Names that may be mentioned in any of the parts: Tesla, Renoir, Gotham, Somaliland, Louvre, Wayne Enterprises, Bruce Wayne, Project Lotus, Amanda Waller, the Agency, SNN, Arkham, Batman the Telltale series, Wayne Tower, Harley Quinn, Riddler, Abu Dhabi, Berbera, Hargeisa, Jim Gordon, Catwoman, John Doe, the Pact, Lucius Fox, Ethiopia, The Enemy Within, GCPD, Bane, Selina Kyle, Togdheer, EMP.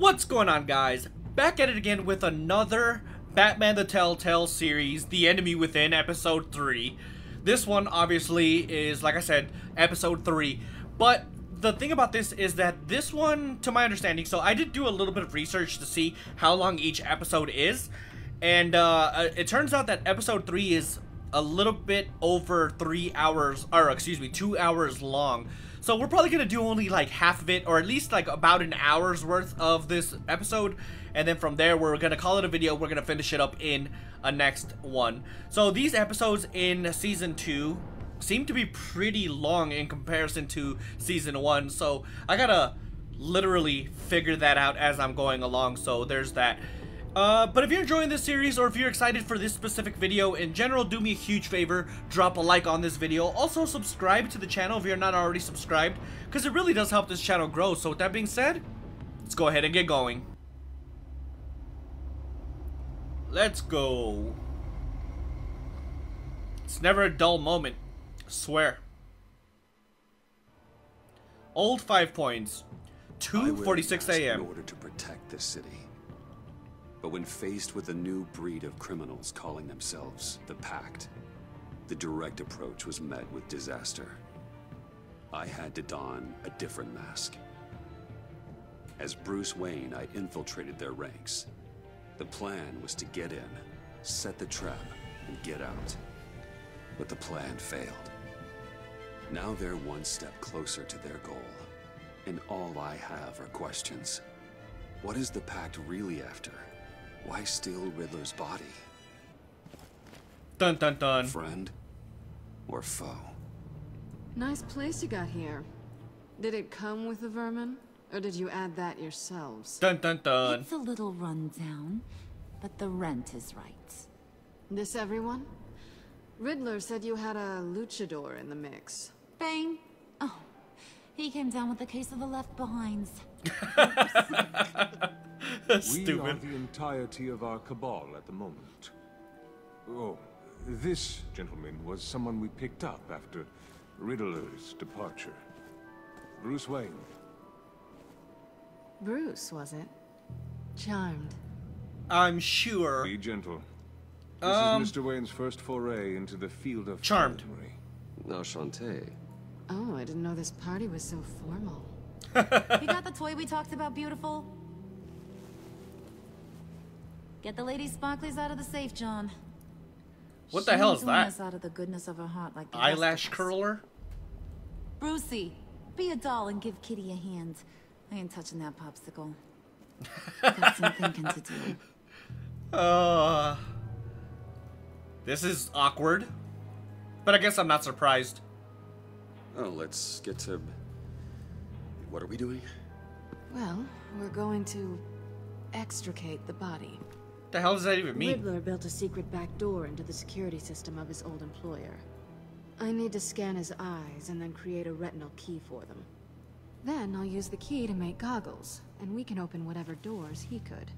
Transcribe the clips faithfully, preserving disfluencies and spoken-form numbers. What's going on, guys? Back at it again with another Batman the Telltale series, The Enemy Within, episode three. This one, obviously, is, like I said, episode three. But the thing about this is that this one, to my understanding, so I did do a little bit of research to see how long each episode is. And uh, it turns out that episode three is a little bit over three hours, or excuse me, two hours long. So we're probably going to do only like half of it, or at least like about an hour's worth of this episode. And then from there, we're going to call it a video. We're going to finish it up in a next one. So these episodes in season two seem to be pretty long in comparison to season one. So I got to literally figure that out as I'm going along. So there's that. Uh, but if you're enjoying this series, or if you're excited for this specific video in general, do me a huge favor, drop a like on this video. Also, subscribe to the channel if you're not already subscribed, because it really does help this channel grow. So with that being said, let's go ahead and get going. Let's go. It's never a dull moment, I swear. Old five points, two forty-six a m in order to protect this city. But when faced with a new breed of criminals calling themselves the Pact, the direct approach was met with disaster. I had to don a different mask. As Bruce Wayne, I infiltrated their ranks. The plan was to get in, set the trap, and get out. But the plan failed. Now they're one step closer to their goal, and all I have are questions. What is the Pact really after? Why steal Riddler's body? Dun dun dun. Friend or foe? Nice place you got here. Did it come with the vermin, or did you add that yourselves? Dun dun dun. It's a little rundown, but the rent is right. This everyone? Riddler said you had a luchador in the mix. Bane. Oh, he came down with a case of the left behinds. Stupid. We are the entirety of our cabal at the moment. Oh, this gentleman was someone we picked up after Riddler's departure. Bruce Wayne. Bruce, was it? Charmed. I'm sure. Be gentle. This um, is Mister Wayne's first foray into the field of charmed. Enchanté. Oh, I didn't know this party was so formal. You got the toy we talked about, beautiful? Get the lady's sparklies out of the safe, John. What the hell is that? Out of the goodness of her heart, like eyelash curler? Brucey, be a doll and give Kitty a hand. I ain't touching that popsicle. Got some thinking to do. Uh, this is awkward. But I guess I'm not surprised. Oh, let's get to... What are we doing? Well, we're going to... extricate the body. The hell does that even mean? Riddler built a secret back door into the security system of his old employer. I need to scan his eyes and then create a retinal key for them. Then I'll use the key to make goggles, and we can open whatever doors he could.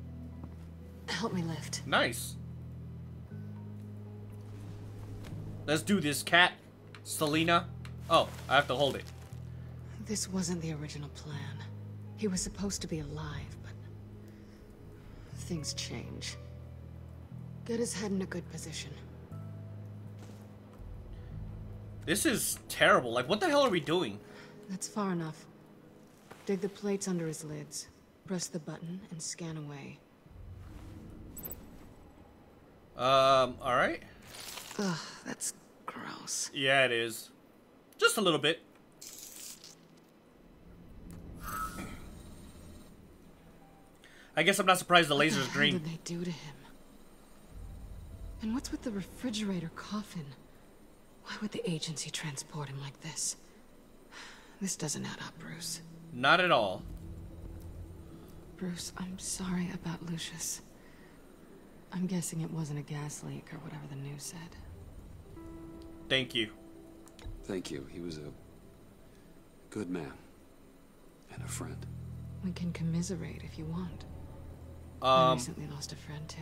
Help me lift. Nice. Let's do this, Cat. Selina. Oh, I have to hold it. This wasn't the original plan. He was supposed to be alive, but things change. Get his head in a good position. This is terrible. Like, what the hell are we doing? That's far enough. Dig the plates under his lids, press the button, and scan away. Um, alright. Ugh, that's gross. Yeah, it is. Just a little bit. I guess I'm not surprised the laser's green. What the hell did they do to him? And what's with the refrigerator coffin? Why would the agency transport him like this? This doesn't add up, Bruce. Not at all. Bruce, I'm sorry about Lucius. I'm guessing it wasn't a gas leak or whatever the news said. Thank you. Thank you. He was a good man and a friend. We can commiserate if you want. Um, I recently lost a friend too.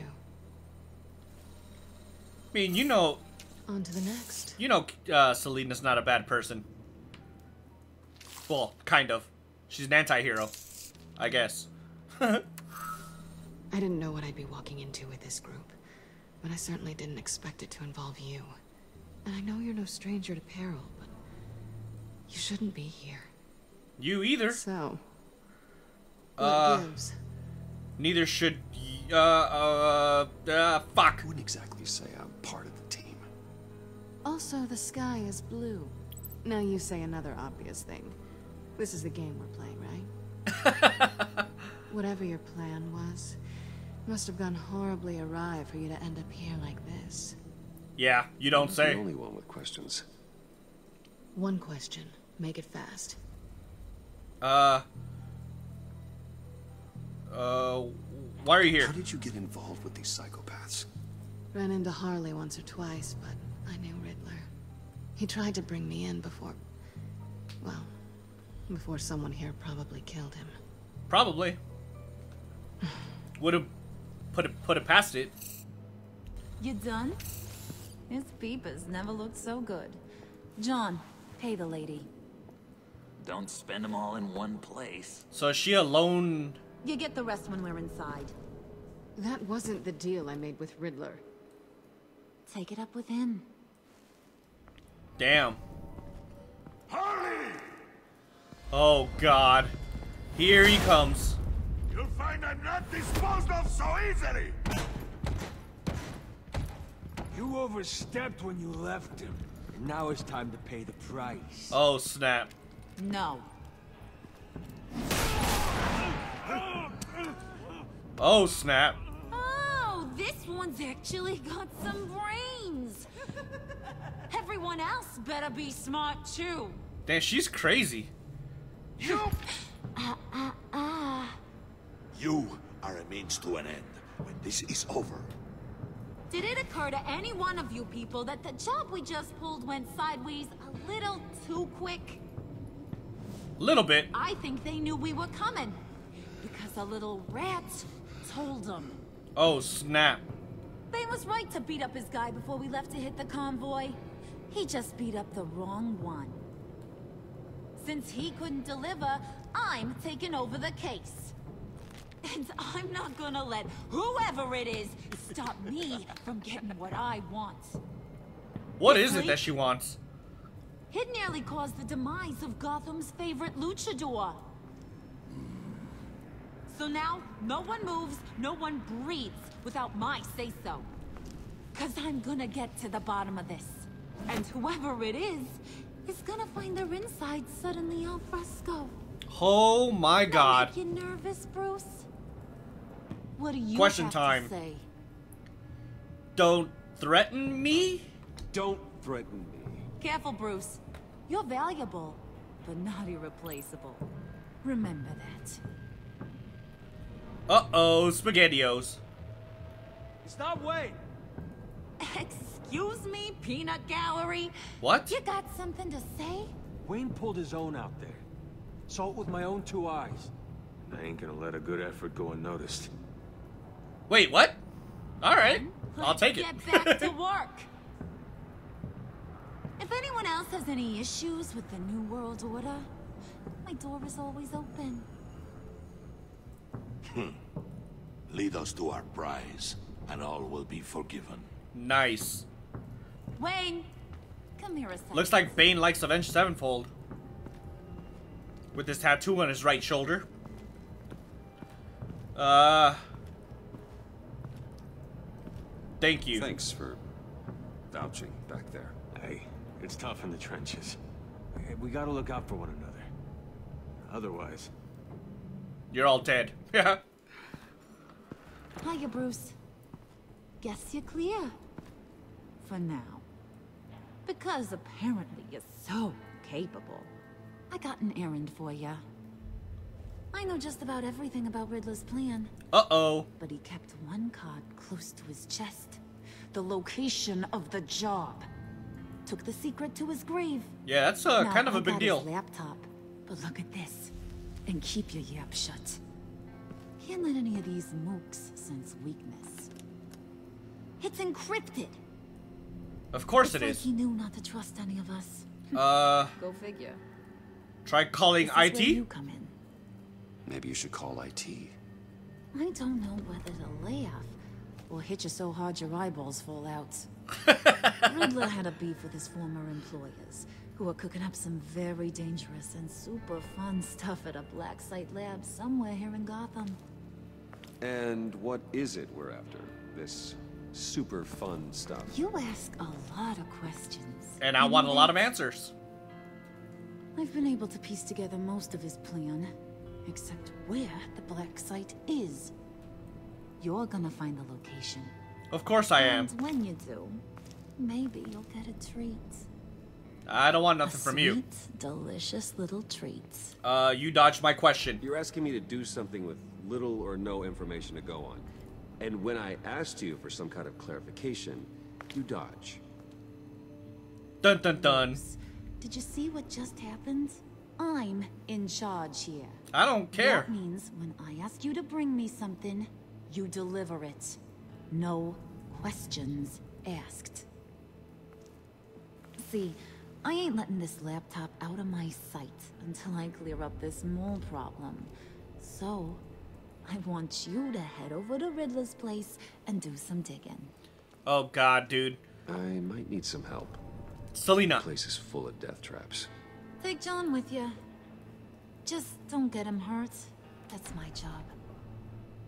I mean, you know. On to the next. You know, uh, Selina's not a bad person. Well, kind of. She's an anti-hero, I guess. I didn't know what I'd be walking into with this group, but I certainly didn't expect it to involve you. And I know you're no stranger to peril, but you shouldn't be here. You either. So, what uh, gives? Neither should. Uh, uh, uh, fuck. I wouldn't exactly say I'm part of the team. Also, the sky is blue. Now you say another obvious thing. This is the game we're playing, right? Whatever your plan was, must have gone horribly awry for you to end up here like this. Yeah, you don't say. I'm the only one with questions. One question. Make it fast. Uh. Uh. Why are you here? How did you get involved with these psychopaths? Ran into Harley once or twice, but I knew Riddler. He tried to bring me in before. Well, before someone here probably killed him. Probably. Would have put it put it past it. You done? His peepers never looked so good. John, pay the lady. Don't spend them all in one place. So is she alone? You get the rest when we're inside. That wasn't the deal I made with Riddler. Take it up with him. Damn. Harley! Oh God. Here he comes. You'll find I'm not disposed of so easily. You overstepped when you left him, and now it's time to pay the price. Oh, snap. No. Oh, snap. Oh, this one's actually got some brains. Everyone else better be smart, too. Damn, she's crazy. You... Uh, uh, uh. You are a means to an end when this is over. Did it occur to any one of you people that the job we just pulled went sideways a little too quick? A little bit. I think they knew we were coming, because a little rat told them. Oh, snap. Bane was right to beat up his guy before we left to hit the convoy. He just beat up the wrong one. Since he couldn't deliver, I'm taking over the case. And I'm not gonna let whoever it is stop me from getting what I want. What is it that she wants? It nearly caused the demise of Gotham's favorite luchador. So now, no one moves, no one breathes without my say-so. Cause I'm gonna get to the bottom of this. And whoever it is, is gonna find their insides suddenly al fresco. Oh my God. Don't make you nervous, Bruce? What do you Question have time. To say? Don't threaten me? Don't threaten me. Careful, Bruce. You're valuable, but not irreplaceable. Remember that. Uh-oh, SpaghettiOs. It's not Wayne. Excuse me, peanut gallery? What? You got something to say? Wayne pulled his own out there. Saw it with my own two eyes. I ain't gonna let a good effort go unnoticed. Wait, what? All right, Let's I'll take get it. Get back to work. If anyone else has any issues with the New World Order, my door is always open. Hmm. Lead us to our prize, and all will be forgiven. Nice. Wayne, come here a second. Looks like Bane likes Avenged Sevenfold. With his tattoo on his right shoulder. Uh. Thank you. Thanks for vouching back there. Hey, it's tough in the trenches. We gotta look out for one another. Otherwise, you're all dead. Yeah. Hiya, Bruce. Guess you're clear. For now. Because apparently you're so capable. I got an errand for ya. I know just about everything about Riddler's plan. Uh-oh. But he kept one card close to his chest. The location of the job. Took the secret to his grave. Yeah, that's uh, now, kind of I a big got deal. His laptop. But look at this. And keep your yap shut. Can't let any of these mooks sense weakness. It's encrypted. Of course it's it like is. He knew not to trust any of us. Uh. Go figure. Try calling I T? You come in. Maybe you should call I T. I don't know whether to laugh or hit you so hard your eyeballs fall out. Riddler had a beef with his former employers, who are cooking up some very dangerous and super fun stuff at a black site lab somewhere here in Gotham. And what is it we're after? This super fun stuff. You ask a lot of questions. And I want a lot of answers. I've been able to piece together most of his plan, except where the black site is. You're gonna find the location. Of course I am. And when you do, maybe you'll get a treat. I don't want nothing a from sweet, you. Delicious little treats. Uh, you dodged my question. You're asking me to do something with little or no information to go on. And when I asked you for some kind of clarification, you dodge. Dun dun dun. Did you see what just happened? I'm in charge here. I don't care. That means when I ask you to bring me something, you deliver it. No questions asked. See, I ain't letting this laptop out of my sight until I clear up this mole problem. So, I want you to head over to Riddler's place and do some digging. Oh God, dude. I might need some help. Selina. This place is full of death traps. Take John with you. Just don't get him hurt. That's my job.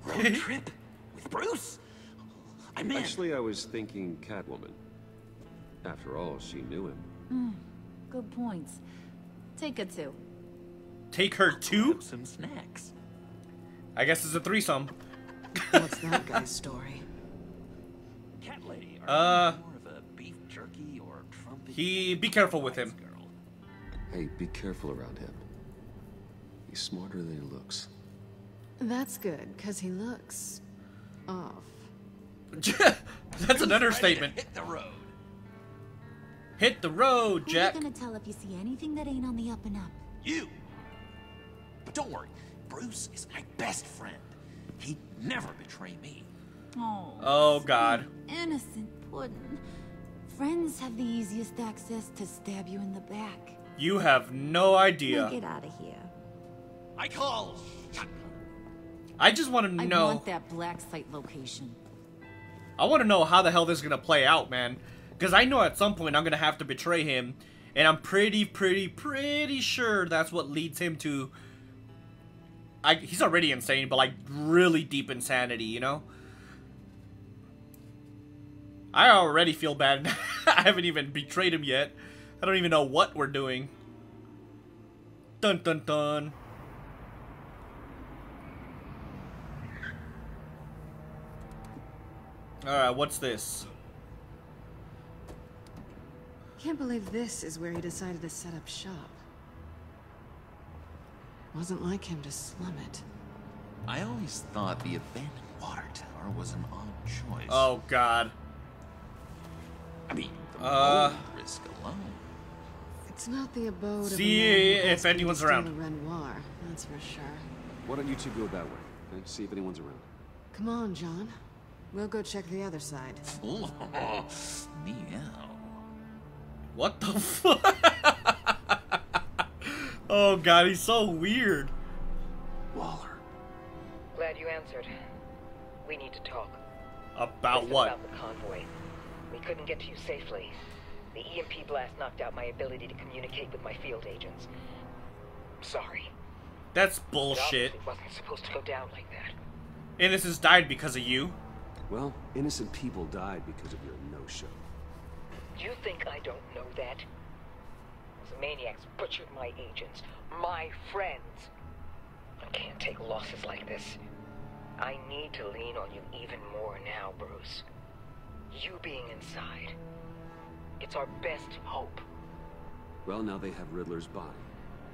Road trip? With Bruce? I'm in. Actually, I was thinking Catwoman. After all, she knew him. Mm, good points. Take her too. Take her too? Some snacks. I guess it's a threesome. What's that guy's story? Cat lady. Uh. More of a beef jerky or trumpet. He be careful with him. Hey, be careful around him. He's smarter than he looks. That's good, because he looks off. That's an understatement. Hit the road. Hit the road, Jack. Who are you gonna tell if you see anything that ain't on the up and up? You. But don't worry, Bruce is my best friend. He'd never betray me. Oh. Oh God. Innocent pudding. Friends have the easiest access to stab you in the back. You have no idea. Now get out of here. I call. I just want to know. I want that black site location. I want to know how the hell this is gonna play out, man. Because I know at some point I'm gonna have to betray him, and I'm pretty, pretty, pretty sure that's what leads him to. I he's already insane, but like really deep insanity, you know. I already feel bad. I haven't even betrayed him yet. I don't even know what we're doing. Dun dun dun. Alright, what's this? Can't believe this is where he decided to set up shop. Wasn't like him to slum it. I always thought the abandoned water tower was an odd choice. Oh God. I mean, the uh, risk alone. It's not the abode of a man who if anyone's around. Renoir, that's for sure. Why don't you two go that way and see if anyone's around? Come on, John. We'll go check the other side. Meow. What the fuck? Oh God, he's so weird. Waller. Glad you answered. We need to talk. About what? About the convoy. We couldn't get to you safely. The E M P blast knocked out my ability to communicate with my field agents. Sorry. That's bullshit. It wasn't supposed to go down like that. Innocents died because of you. Well, innocent people died because of your no-show. You think I don't know that? Those maniacs butchered my agents, my friends. I can't take losses like this. I need to lean on you even more now, Bruce. You being inside. It's our best hope. Well, now they have Riddler's body.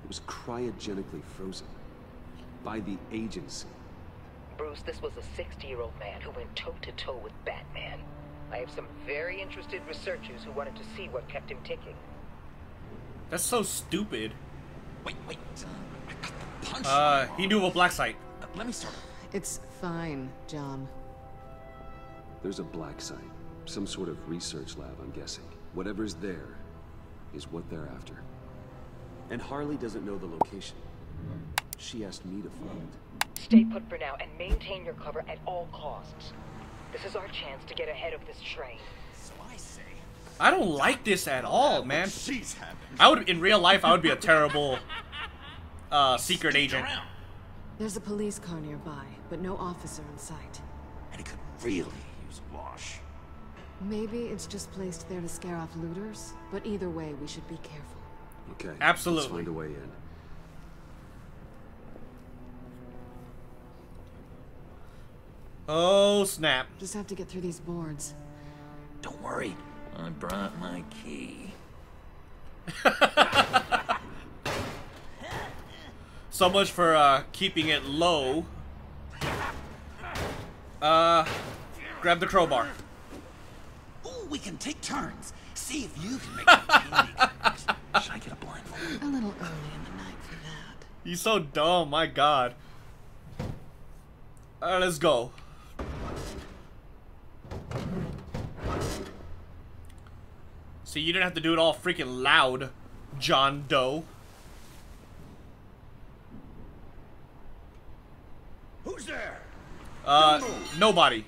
It was cryogenically frozen by the agency. Bruce, this was a sixty-year-old man who went toe-to-toe with Batman. I have some very interested researchers who wanted to see what kept him ticking. That's so stupid. Wait, wait. I got the punch. Uh, he knew a black site. Uh, let me start. It's fine, John. There's a black site. Some sort of research lab, I'm guessing. Whatever's there is what they're after. And Harley doesn't know the location. She asked me to find it. Stay put for now and maintain your cover at all costs. This is our chance to get ahead of this train. Spicy. I don't like this at all, man. She's having. I would, in real life, I would be a terrible uh, secret agent. There's a police car nearby, but no officer in sight. And it could really use wash. Maybe it's just placed there to scare off looters, but either way, we should be careful. Okay. Absolutely. Let's find a way in. Oh snap! Just have to get through these boards. Don't worry, I brought my key. So much for uh, keeping it low. Uh, grab the crowbar. Ooh, we can take turns. See if you can make the candy. Should I get a blindfold? A little early in the night for that. You're so dumb. My God. All right, let's go. See, you didn't have to do it all freaking loud, John Doe. Who's there? Uh, nobody.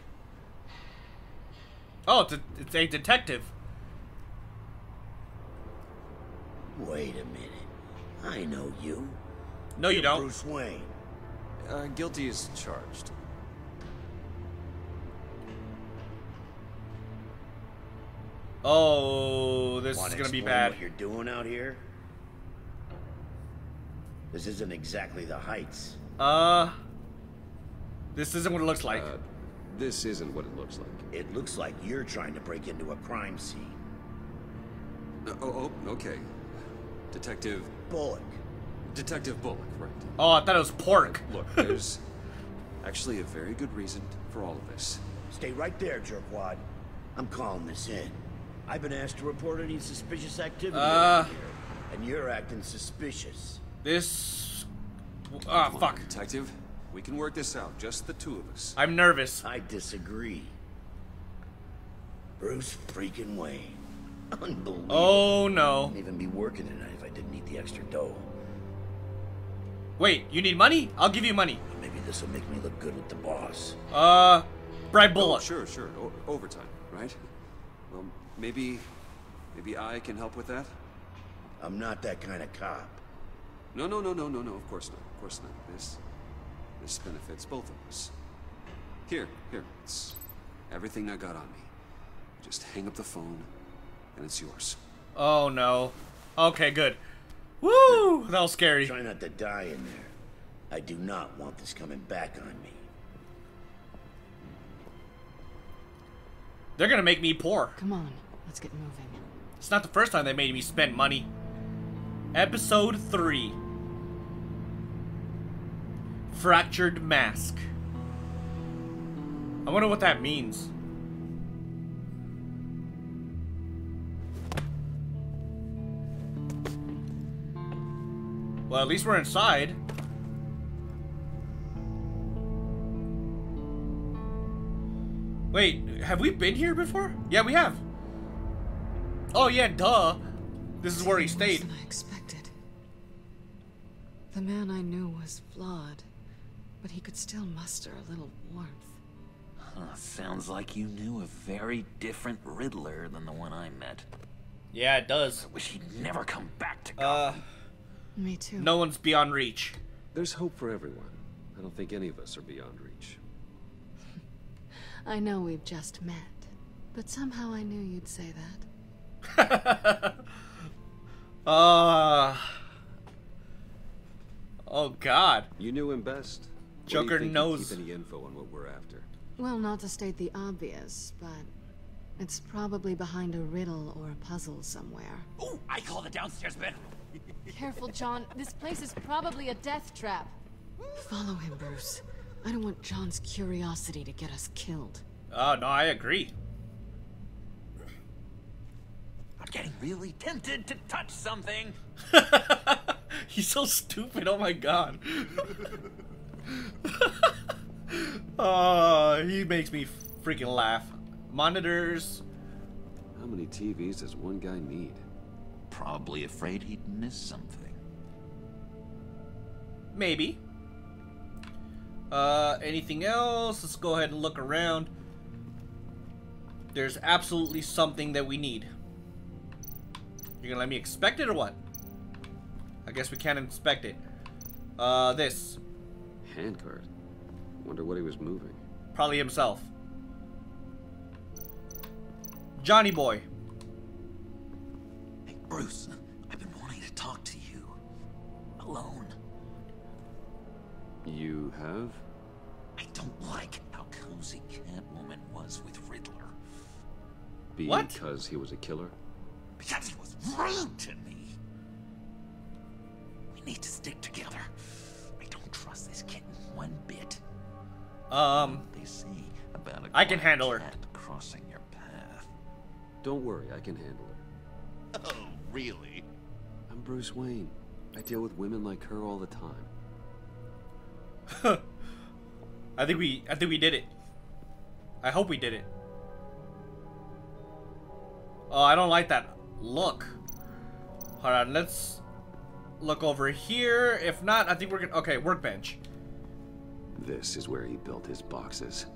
Oh, it's a, it's a detective. Wait a minute. I know you. No, You're you don't. Bruce Wayne. Uh, guilty as charged. Oh, this Wanna is gonna be bad. What you're doing out here? This isn't exactly the Heights. Uh, this isn't what it looks like. Uh, this isn't what it looks like. It looks like you're trying to break into a crime scene. Uh, oh, oh, okay. Detective Bullock. Detective Bullock, right? Oh, I thought it was pork. Look, there's actually a very good reason for all of this. Stay right there, jerkwad. I'm calling this in. I've been asked to report any suspicious activity uh, here, and you're acting suspicious. This... Ah, oh, fuck. Detective, we can work this out, just the two of us. I'm nervous. I disagree. Bruce freaking Wayne. Unbelievable. Oh, no. I wouldn't even be working tonight if I didn't need the extra dough. Wait, you need money? I'll give you money. Maybe this will make me look good with the boss. Uh, bribe Bullock. Oh, sure, sure. O overtime, right? Well, maybe, maybe I can help with that. I'm not that kind of cop. No, no, no, no, no, no. Of course not. Of course not. This, this benefits both of us. Here, here. It's everything I got on me. Just hang up the phone, and it's yours. Oh no. Okay, good. Woo! That was scary. Try not to die in there. I do not want this coming back on me. They're gonna make me poor. Come on, let's get moving. It's not the first time they made me spend money. Episode three. Fractured Mask. I wonder what that means. Well, at least we're inside. Wait, have we been here before? Yeah, we have. Oh yeah, duh. This is where he stayed. I expected. The man I knew was flawed, but he could still muster a little warmth. Huh, sounds like you knew a very different Riddler than the one I met. Yeah, it does. I wish he'd never come back to Gotham. Uh, Me too. No one's beyond reach. There's hope for everyone. I don't think any of us are beyond reach. I know we've just met, but somehow I knew you'd say that. uh, oh, God. You knew him best. Joker knows. Keep any info on what we're after? Well, not to state the obvious, but it's probably behind a riddle or a puzzle somewhere. Ooh, I call the downstairs bedroom. Careful, John. This place is probably a death trap. Follow him, Bruce. I don't want John's curiosity to get us killed. Oh, no, I agree. I'm getting really tempted to touch something. He's so stupid. Oh, my God. Oh, he makes me freaking laugh. Monitors. How many T Vs does one guy need? Probably afraid he'd miss something. Maybe. Uh, anything else? Let's go ahead and look around. There's absolutely something that we need. You're gonna let me inspect it or what? I guess we can't inspect it. Uh, this. Handcart. Wonder what he was moving. Probably himself. Johnny boy. Hey, Bruce. I've been wanting to talk to you. Alone. You have? I don't like how cozy Catwoman was with Riddler. What? Because he was a killer? Because he was rude to me. We need to stick together. I don't trust this kitten one bit. Um, they say about a I can handle her. Crossing your path. Don't worry, I can handle her. Oh, really? I'm Bruce Wayne. I deal with women like her all the time. I think we, I think we did it. I hope we did it. Oh, I don't like that look. Hold on, let's look over here. If not, I think we're gonna... Okay, workbench. This is where he built his boxes.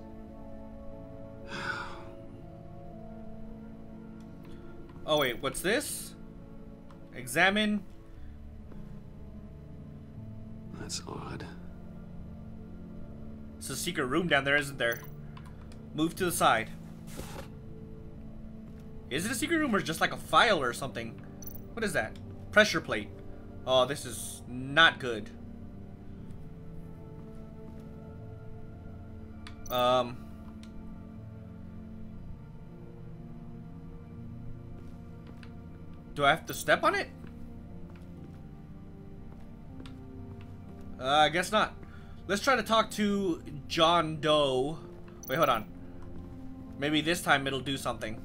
Oh, wait, what's this? Examine. That's odd. It's a secret room down there, isn't there? Move to the side. Is it a secret room or just like a file or something? What is that? Pressure plate. Oh, this is not good. Um. Do I have to step on it? Uh, I guess not. Let's try to talk to John Doe. Wait, hold on. Maybe this time it'll do something.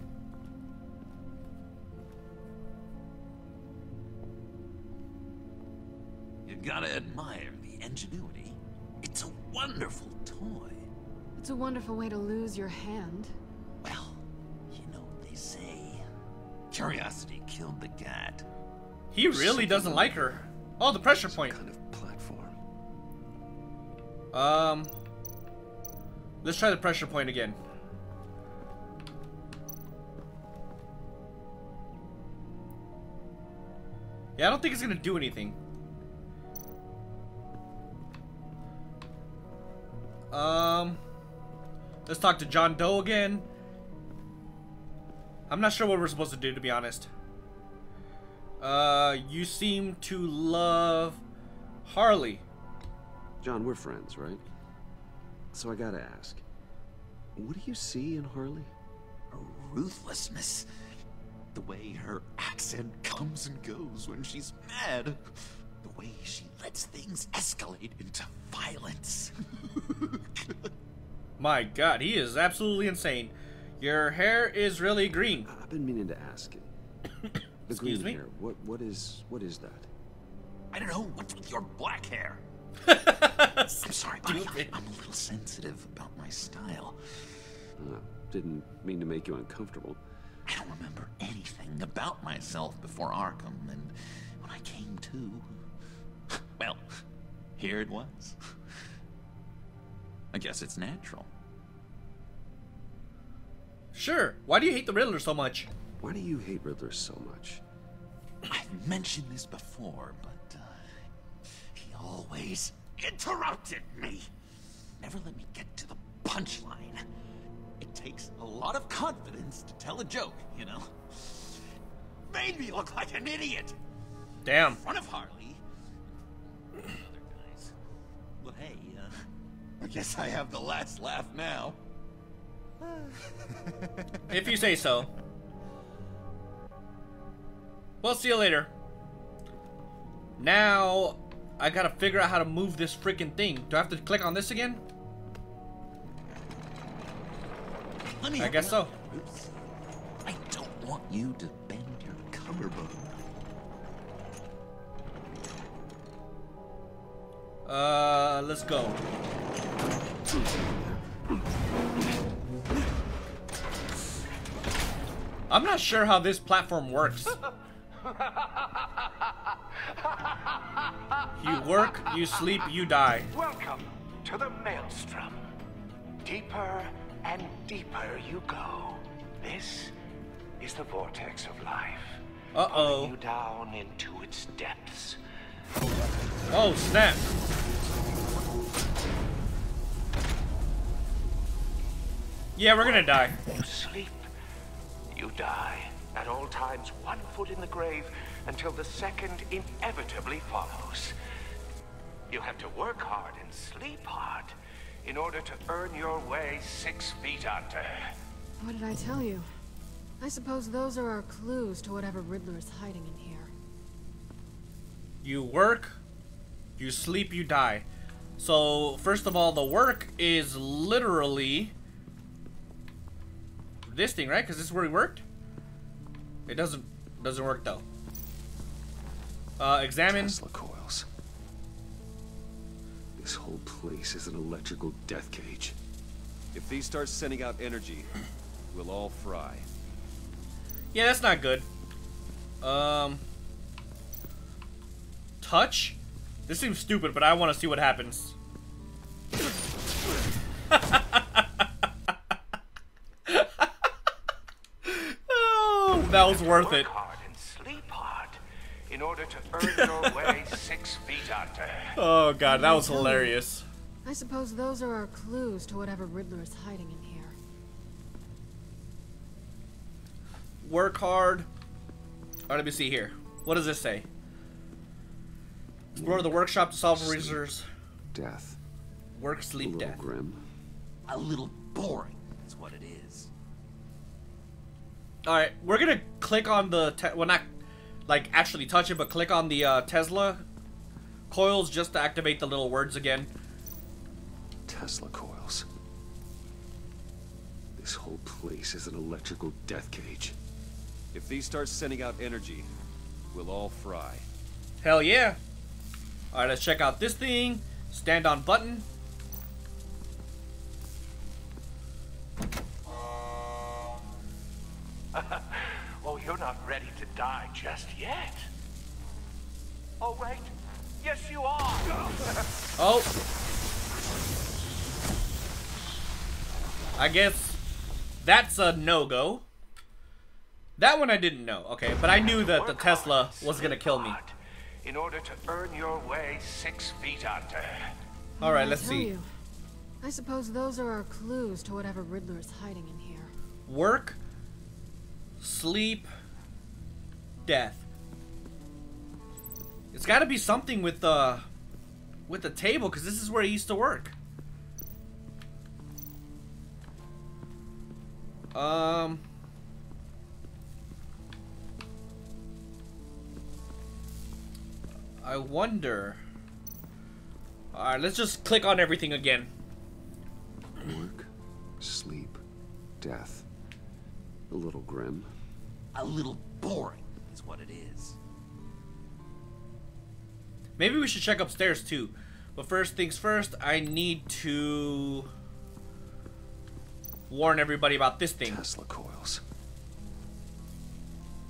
Gotta admire the ingenuity. It's a wonderful toy. It's a wonderful way to lose your hand. Well, you know what they say. Curiosity killed the cat. He really doesn't like her. Oh, the pressure point. Kind of platform. Um, let's try the pressure point again. Yeah, I don't think it's gonna do anything. Um, let's talk to John Doe again. I'm not sure what we're supposed to do, to be honest. Uh, you seem to love Harley. John, we're friends, right? So I gotta ask, what do you see in Harley? Her ruthlessness. The way her accent comes and goes when she's mad. The way she lets things escalate into violence. My God, he is absolutely insane. Your hair is really green. I've been meaning to ask it. The green hair. What? What is? What is that? I don't know. What's with your black hair? I'm sorry, buddy. I'm a little sensitive about my style. Uh, didn't mean to make you uncomfortable. I don't remember anything about myself before Arkham, and when I came to. Well, here it was. I guess it's natural. Sure. Why do you hate the Riddler so much? Why do you hate Riddler so much? I've mentioned this before, but uh, he always interrupted me. Never let me get to the punchline. It takes a lot of confidence to tell a joke, you know. Made me look like an idiot. Damn. In front of Harley. Well, hey, uh, I guess I have the last laugh now. If you say so. Well, see you later. Now, I gotta figure out how to move this freaking thing. Do I have to click on this again? Let me I guess so. Oops. I don't want you to bend your cummerbund. Uh, let's go. I'm not sure how this platform works. You work, you sleep, you die. Welcome to the maelstrom. Deeper and deeper you go. This is the vortex of life. Uh-oh. You down into its depths. Oh, snap. Yeah, we're gonna die. You sleep, you die. At all times, one foot in the grave until the second inevitably follows. You have to work hard and sleep hard in order to earn your way six feet under. What did I tell you? I suppose those are our clues to whatever Riddler is hiding in here. You work, you sleep, you die. So, first of all, the work is literally this thing, right? Because this is where we worked. It doesn't doesn't work though. Uh, examine. Tesla coils. This whole place is an electrical death cage. If these start sending out energy, we'll all fry. Yeah, that's not good. Um. Touch? This seems stupid, but I want to see what happens. Oh, that was worth it. Work hard and sleep hard in order to earn your way six feet under. Oh god, that was hilarious. I suppose those are our clues to whatever Riddler is hiding in here. Work hard. All right, let me see here. What does this say? Explore the workshop to solve sleep, reasons. Death. Work, sleep, death. A little grim. A little boring. That's what it is. All right, we're gonna click on the te well, not like actually touch it, but click on the uh, Tesla coils just to activate the little words again. Tesla coils. This whole place is an electrical death cage. If these start sending out energy, we'll all fry. Hell yeah. All right, let's check out this thing. Stand on button. Oh, you're not ready to die just yet. Oh, wait. Yes, you are. Oh. I guess that's a no-go. That one I didn't know. Okay, but I knew that the Tesla was going to kill me. In order to earn your way six feet under. All right, let's see. You, I suppose those are our clues to whatever Riddler is hiding in here. Work, sleep, death. It's got to be something with the with the table, because this is where he used to work. Um. I wonder. Alright, let's just click on everything again. Work, sleep, death. A little grim. A little boring is what it is. Maybe we should check upstairs too. But first things first, I need to warn everybody about this thing. Tesla coils.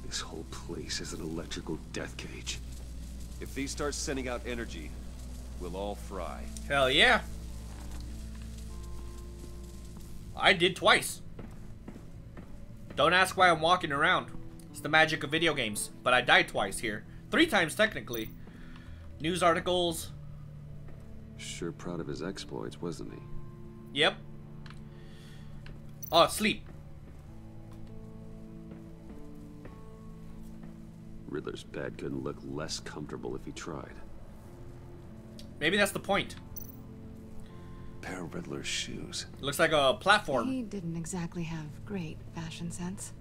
This whole place is an electrical death cage. If these start sending out energy, we'll all fry. Hell yeah. I did twice. Don't ask why I'm walking around. It's the magic of video games. But I died twice here. Three times technically. News articles. Sure proud of his exploits, wasn't he? Yep. Oh, sleep. Riddler's bed couldn't look less comfortable if he tried. Maybe that's the point. Pair of Riddler's shoes. Looks like a platform. He didn't exactly have great fashion sense.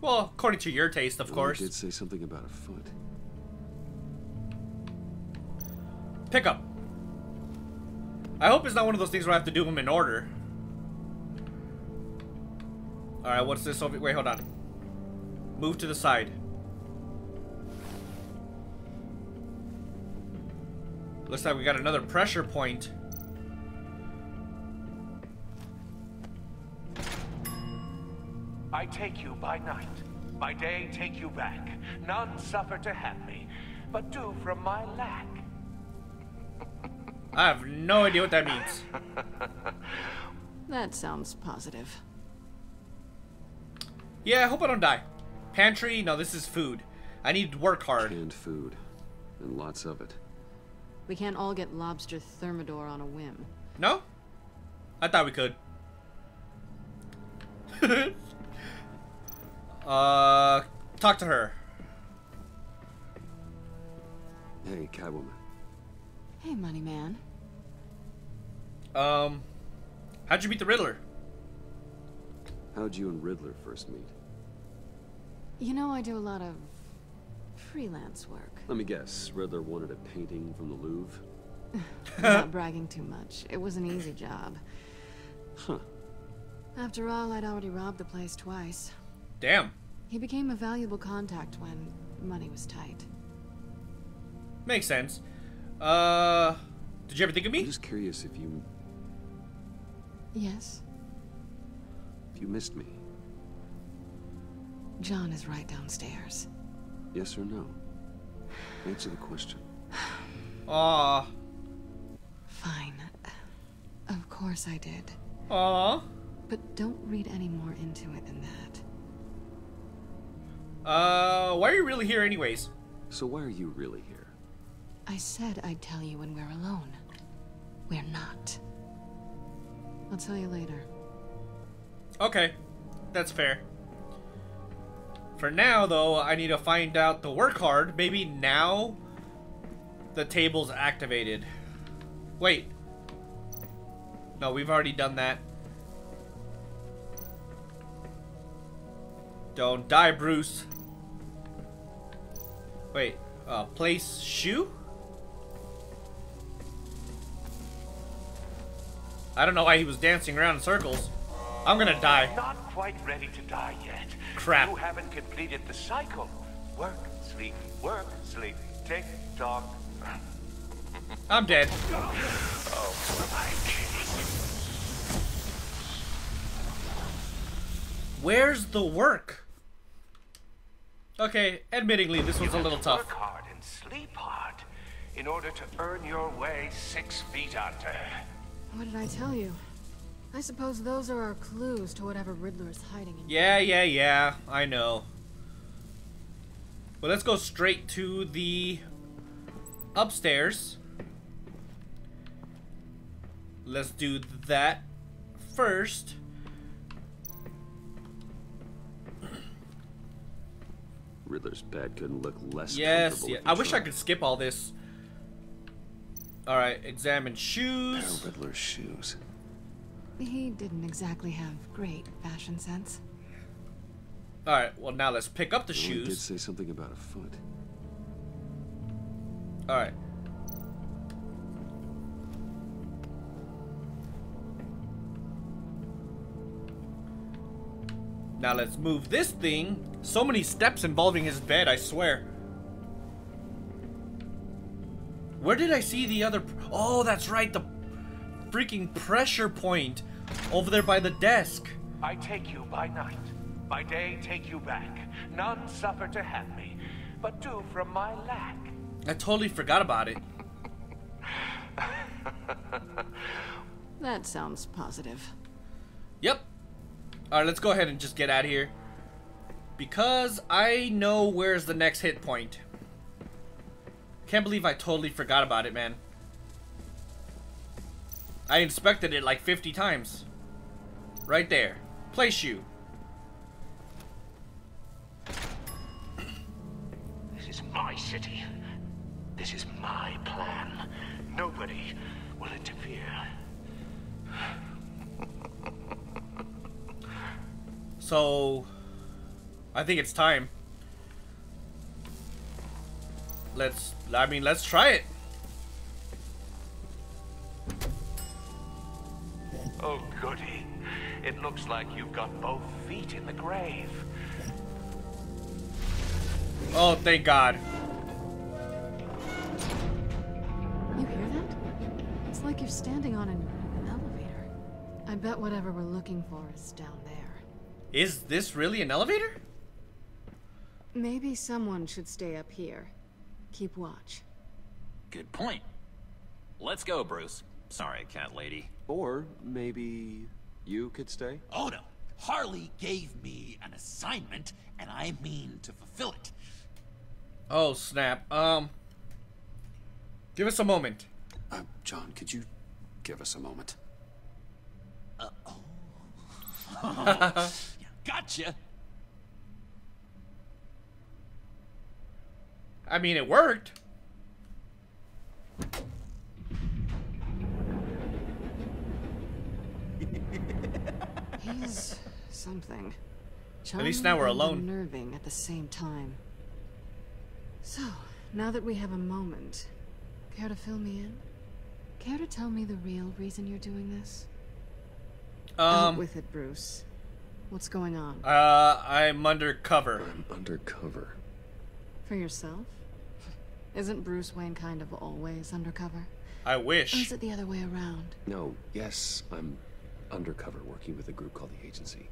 Well, according to your taste, of well, course. He did say something about a foot. Pick up. I hope it's not one of those things where I have to do them in order. Alright, what's this? Wait, hold on. Move to the side. Looks like we got another pressure point. I take you by night. By day, take you back. None suffer to have me, but do from my lack. I have no idea what that means. That sounds positive. Yeah, I hope I don't die. Pantry? No, this is food. I need to work hard. Canned food. And lots of it. We can't all get lobster thermidor on a whim. No? I thought we could. uh, talk to her. Hey, Catwoman. Hey, Money Man. Um, how'd you meet the Riddler? How'd you and Riddler first meet? You know, I do a lot of freelance work. Let me guess, Riddler wanted a painting from the Louvre? Not bragging too much. It was an easy job. Huh. After all, I'd already robbed the place twice. Damn. He became a valuable contact when money was tight. Makes sense. Uh, did you ever think of me? I'm just curious if you... Yes? If you missed me. John is right downstairs. Yes or no? Answer the question. Aww. Fine. Of course I did. Aww. But don't read any more into it than that. Uh, why are you really here anyways? So why are you really here? I said I'd tell you when we're alone. We're not. I'll tell you later. Okay. That's fair. For now, though, I need to find out the work hard. Maybe now the table's activated. Wait. No, we've already done that. Don't die, Bruce. Wait. Uh, place shoe? I don't know why he was dancing around in circles. I'm gonna die. Not quite ready to die yet. Crap. You haven't completed the cycle. Work, sleep, work, sleep. Tick tock. I'm dead. Oh, my goodness. Where's the work? Okay, admittingly, this one's a little tough. Work hard and sleep hard in order to earn your way six feet under. What did I tell you? I suppose those are our clues to whatever Riddler is hiding in. Yeah, yeah, yeah. I know. Well, let's go straight to the upstairs. Let's do that first. Riddler's bed couldn't look less. Yes, yeah. I wish I could skip all this. All right, examine shoes. They're Riddler's shoes. He didn't exactly have great fashion sense. All right, well now let's pick up the well, shoes. Did say something about a foot. All right. Now let's move this thing. So many steps involving his bed, I swear. Where did I see the other... Oh, that's right, the freaking pressure point over there by the desk. I take you by night. By day, take you back. None suffer to have me, but do from my lack. I totally forgot about it. That sounds positive. Yep. All right, let's go ahead and just get out of here. Because I know where's the next hit point. Can't believe I totally forgot about it, man. I inspected it like fifty times. Right there. Place shoe. This is my city. This is my plan. Nobody will interfere. So... I think it's time. Let's, I mean, let's try it. Oh, goody. It looks like you've got both feet in the grave. Oh, thank God. You hear that? It's like you're standing on an, an elevator. I bet whatever we're looking for is down there. Is this really an elevator? Maybe someone should stay up here. Keep watch. Good point. Let's go, Bruce. Sorry, cat lady. Or maybe you could stay? Oh no. Harley gave me an assignment, and I mean to fulfill it. Oh, snap. Um, give us a moment. Uh, John, could you give us a moment? Uh, oh. Oh. Gotcha. I mean, it worked. He's something. At least now we're alone. Unnerving at the same time. So, now that we have a moment, care to fill me in? Care to tell me the real reason you're doing this? Um. Out with it, Bruce. What's going on? Uh, I'm undercover. I'm undercover. For yourself? Isn't Bruce Wayne kind of always undercover? I wish. Or is it the other way around? No. Yes, I'm undercover, working with a group called the Agency.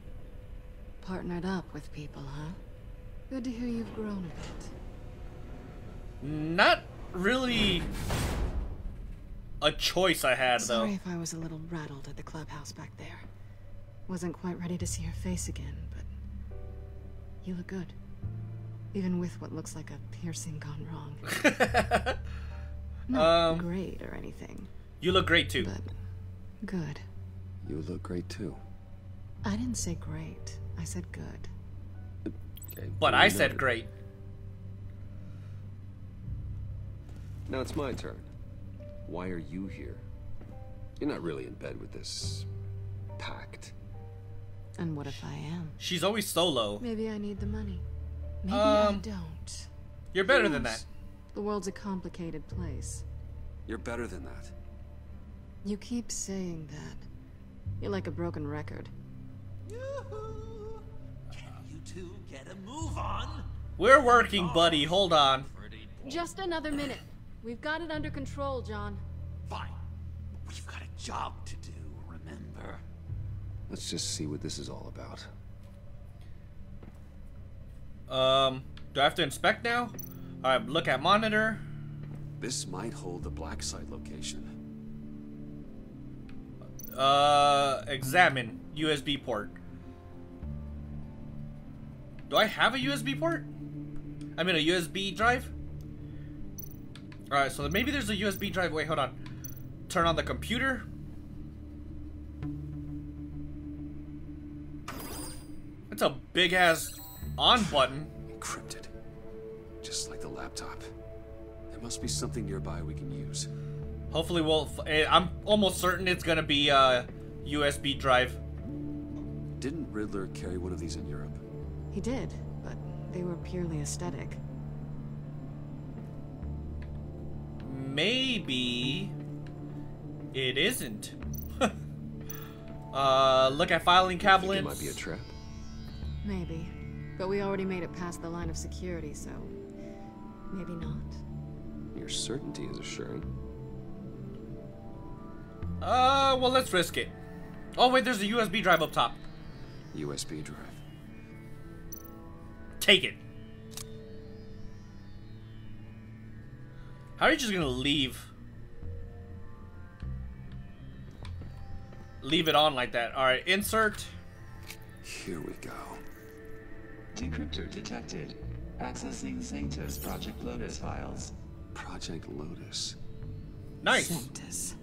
Partnered up with people, huh? Good to hear you've grown a bit. Not really a choice I had, though. Sorry if I was a little rattled at the clubhouse back there. Wasn't quite ready to see your face again, but you look good. Even with what looks like a piercing gone wrong. Not um, great or anything. You look great, too. But good. You look great, too. I didn't say great. I said good. Okay, but I said great. Now it's my turn. Why are you here? You're not really in bed with this pact. And what if I am? She's always solo. Maybe I need the money. Maybe um, I don't. You're better than that. The world's a complicated place. You're better than that. You keep saying that. You're like a broken record. Yoo-hoo. Can you two get a move on? We're working, buddy. Hold on. Just another minute. We've got it under control, John. Fine. We've got a job to do, remember? Let's just see what this is all about. Um, do I have to inspect now? Alright, look at monitor. This might hold the black site location. Uh, examine U S B port. Do I have a U S B port? I mean a U S B drive? Alright, so maybe there's a U S B drive. Wait, hold on. Turn on the computer. That's a big ass on button. Encrypted. Just like the laptop. There must be something nearby we can use. Hopefully we'll... F I'm almost certain it's gonna be a U S B drive. Didn't Riddler carry one of these in Europe? He did, but they were purely aesthetic. Maybe... it isn't. uh, look at filing cabinets. It might be a trap. Maybe. But we already made it past the line of security, so... maybe not. Your certainty is assuring. Uh, well, let's risk it. Oh, wait, there's a U S B drive up top. U S B drive. Take it. How are you just gonna leave? Leave it on like that. Alright, insert. Here we go. Decryptor detected. Accessing Sanctus Project Lotus files. Project Lotus. Nice. Sanctus.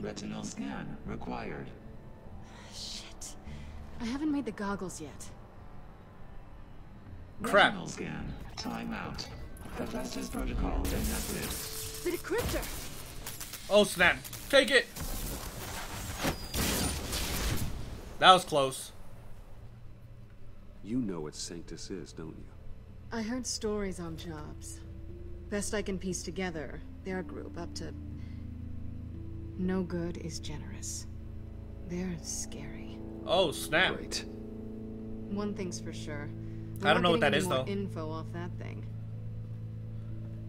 Retinal scan required. Shit. I haven't made the goggles yet. Crap. Retinal scan. Timeout. The fastest protocol enacted. The decryptor. Oh snap. Take it. That was close. You know what Sanctus is, don't you? I heard stories on jobs. Best I can piece together, their group up to... no good is generous. They're scary. Oh, snap. Great. One thing's for sure. I don't know what that is, though. Info off that thing.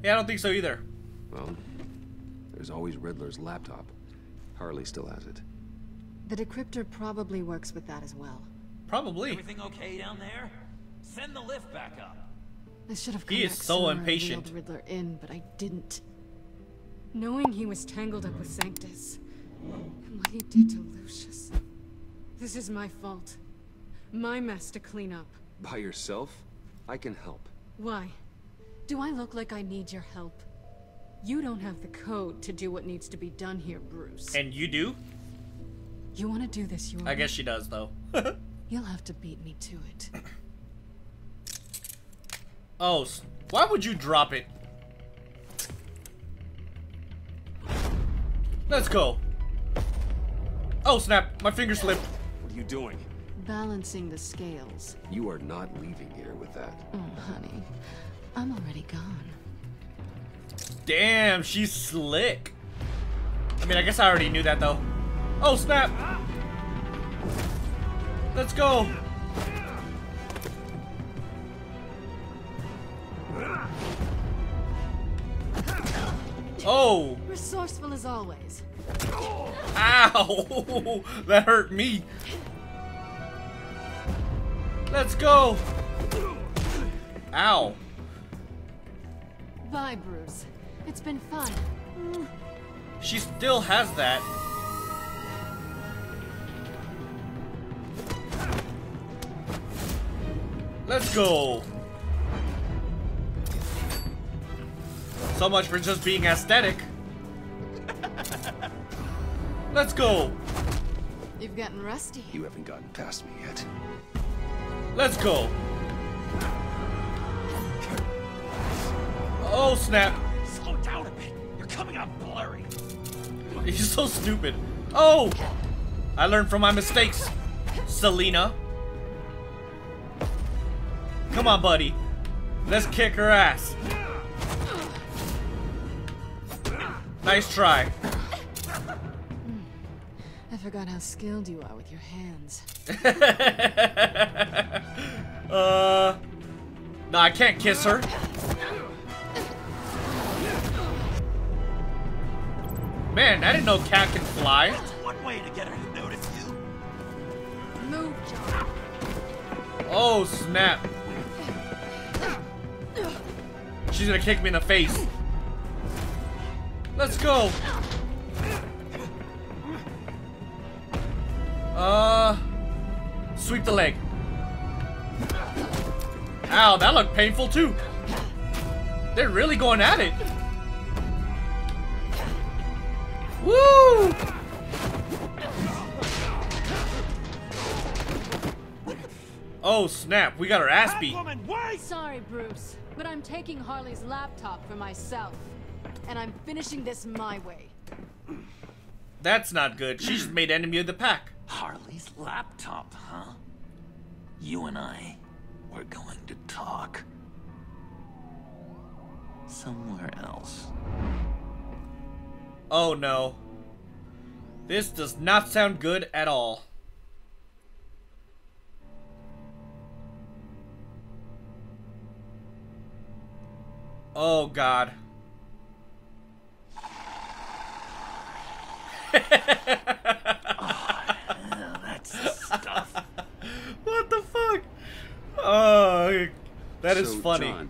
Yeah, I don't think so either. Well, there's always Riddler's laptop. Harley still has it. The decryptor probably works with that as well. Probably. Everything okay down there? Send the lift back up. I should have come back sooner and reeled Riddler in, but I didn't. Knowing he was tangled up with Sanctus, and what he did to Lucius. This is my fault. My mess to clean up. By yourself? I can help. Why? Do I look like I need your help? You don't have the code to do what needs to be done here, Bruce. And you do? You want to do this, you want I guess she does, though. You'll have to beat me to it. Oh, why would you drop it? Let's go. Oh, snap. My finger slipped. What are you doing? Balancing the scales. You are not leaving here with that. Oh, honey. I'm already gone. Damn, she's slick. I mean, I guess I already knew that, though. Oh, snap. Let's go. Oh. Resourceful as always. Ow. That hurt me. Let's go. Ow. Bye, Bruce. It's been fun. She still has that. Let's go. So much for just being aesthetic. Let's go. You've gotten rusty. You haven't gotten past me yet. Let's go. Oh, snap. Slow down a bit. You're coming out blurry. You're so stupid. Oh. I learned from my mistakes, Selina. Come on, buddy. Let's kick her ass. Nice try. I forgot how skilled you are with your hands. uh, no, I can't kiss her. Man, I didn't know Cat can fly. That's one way to get her to notice you. Move, John. Oh, snap. She's gonna kick me in the face. Let's go. Uh, sweep the leg. Ow, that looked painful too. They're really going at it. Woo! Oh, snap. We got her ass beat. Sorry, Bruce. But I'm taking Harley's laptop for myself, and I'm finishing this my way. That's not good. She just made enemy of the pack. Harley's laptop, huh? You and I, we're going to talk. Somewhere else. Oh no. This does not sound good at all. Oh, God. Oh, yeah, that's stuff. What the fuck? Oh, that is so funny. John,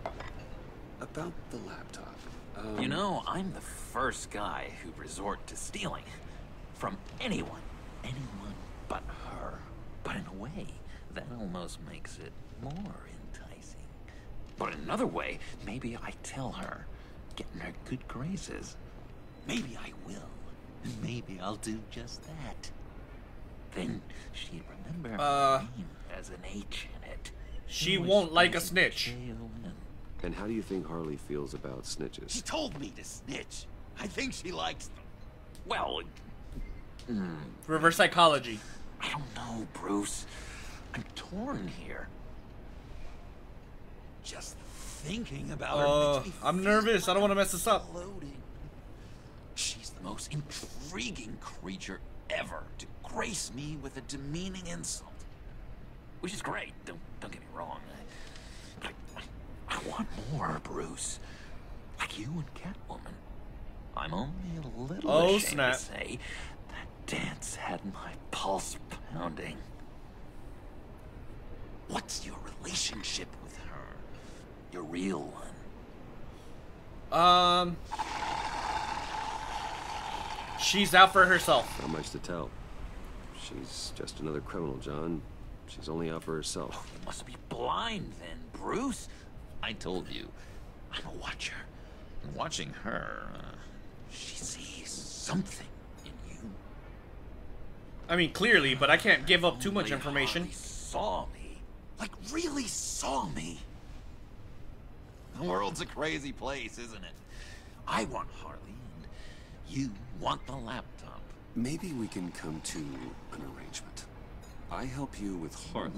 about the laptop. Um... You know, I'm the first guy who'd resort to stealing from anyone. Anyone but her. But in a way, that almost makes it more enticing. But another way, maybe I tell her, getting her good graces. Maybe I will. Maybe I'll do just that. Then she'd remember uh, my name as an H in it. She won't like a snitch. And how do you think Harley feels about snitches? She told me to snitch. I think she likes them. Well, mm, reverse psychology. I don't know, Bruce. I'm torn here. Just thinking about uh, her. I'm nervous. I don't want to mess this up. Loading. She's the most intriguing creature ever to grace me with a demeaning insult. Which is great. Don't don't get me wrong. I, I, I want more, Bruce. Like you and Catwoman. I'm only a little oh, ashamed snap. to say that dance had my pulse pounding. What's your relationship with her? Your real one? Um. She's out for herself. Not much to tell. She's just another criminal, John. She's only out for herself. Oh, you must be blind then, Bruce. I told you, I'm a watcher. And watching her, uh, she sees something in you. I mean, clearly, but I can't give up too much information. Saw me, like really saw me. The world's a crazy place, isn't it? I want Harley, and you want the laptop. Maybe we can come to an arrangement. I help you with Harley.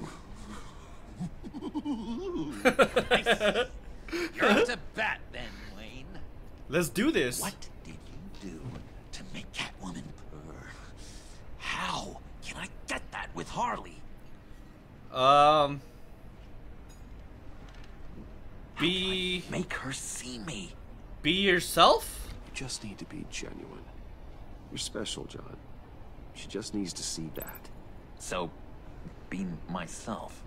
Nice. You're up to bat then, Wayne. Let's do this. What did you do to make Catwoman purr? How can I get that with Harley? Um. Be. Make her see me. Be yourself? You just need to be genuine. You're special, John. She just needs to see that. So, be myself.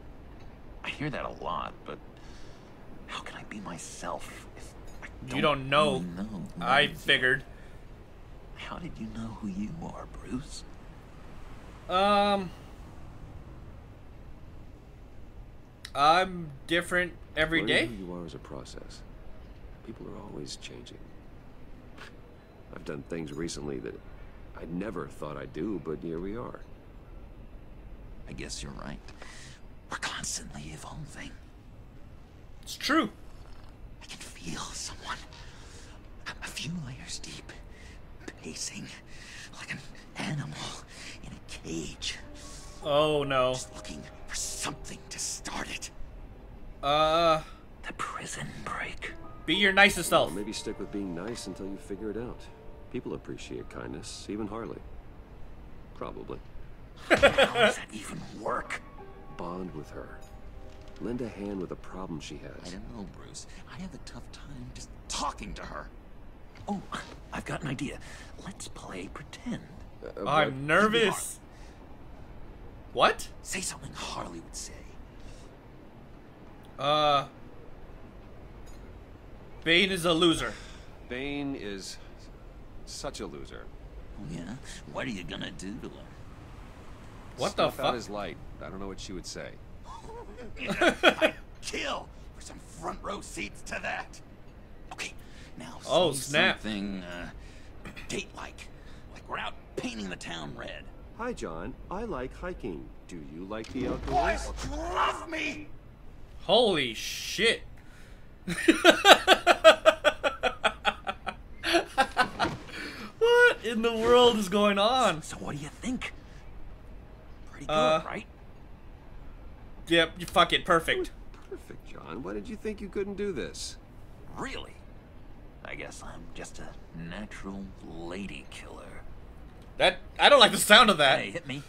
I hear that a lot, but how can I be myself if I don't You don't know. know I figured. How did you know who you are, Bruce? Um. I'm different every day. Learning who you are is a process. People are always changing. I've done things recently that I never thought I'd do, but here we are. I guess you're right. We're constantly evolving. It's true. I can feel someone a few layers deep, pacing like an animal in a cage. Oh no. Just looking for something to start it. Uh. The prison break. Be your nicest self. Well, maybe stick with being nice until you figure it out. People appreciate kindness, even Harley. Probably. How does that even work? Bond with her. Lend a hand with a problem she has. I don't know, Bruce. I have a tough time just talking to her. Oh, I've got an idea. Let's play pretend. Uh, I'm nervous. What? Say something Harley would say. Uh. Bane is a loser. Bane is such a loser. Yeah? What are you gonna do to her? What the fuck? Is light. I don't know what she would say. I'd kill for some front row seats to that. Okay, now oh, snap. Something uh, date-like, like we're out painting the town red. Hi, John. I like hiking. Do you like the outdoors? Love me. Holy shit! What in the world is going on? So, what do you think? Good, uh, right? Yep, you fuck it, perfect. It perfect, John. Why did you think you couldn't do this? Really? I guess I'm just a natural lady killer. That I don't like the sound of that. Hey, hit me.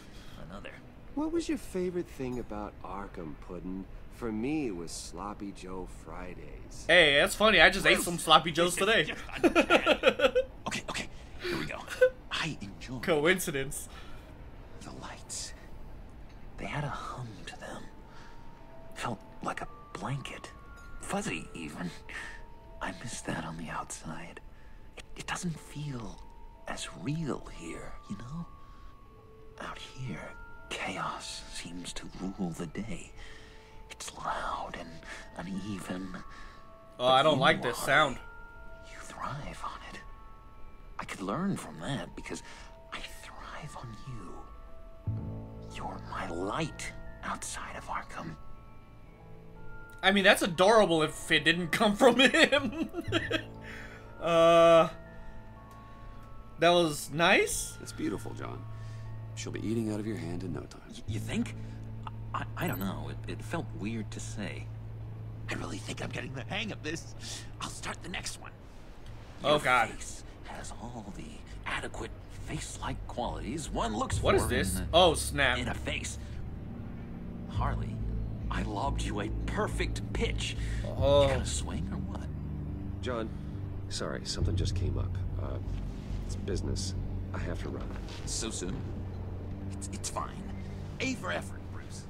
Another. What was your favorite thing about Arkham, Puddin'? For me, it was Sloppy Joe Fridays. Hey, that's funny. I just Bruce. ate some Sloppy Joes today. okay, okay. Here we go. I enjoy. Coincidence. The lights. They had a hum to them. Felt like a blanket. Fuzzy, even. I miss that on the outside. It, it doesn't feel as real here, you know? Out here, chaos seems to rule the day. It's loud and uneven. Oh, I don't like this sound. You thrive on it. I could learn from that because I thrive on you. You're my light outside of Arkham. I mean, that's adorable if it didn't come from him. uh, that was nice. It's beautiful, John. She'll be eating out of your hand in no time. Y you think? I, I don't know. It, it felt weird to say. I really think I'm getting the hang of this. I'll start the next one. Your oh, God. Face has all the adequate face-like qualities one looks for. What is this? In a, oh, snap. In a face. Harley, I lobbed you a perfect pitch. Oh. You got a swing or what? John, sorry, something just came up. Uh, it's business. I have to run. So soon? It's, it's fine. A for effort, Bruce.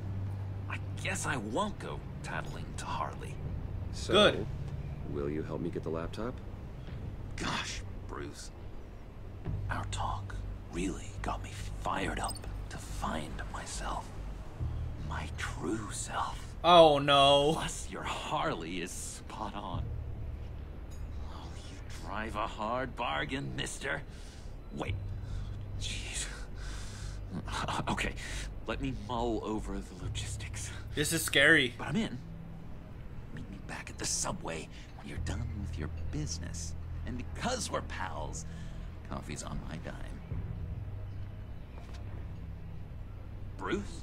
I guess I won't go tattling to Harley. So, good. Will you help me get the laptop? Gosh, Bruce. Our talk really got me fired up to find myself. My true self. Oh no. Plus your Harley is spot on. Oh, you drive a hard bargain, mister. Wait. Jeez. Okay. Let me mull over the logistics. This is scary. But I'm in. Meet me back at the subway when you're done with your business. And because we're pals, coffee's on my dime. Bruce?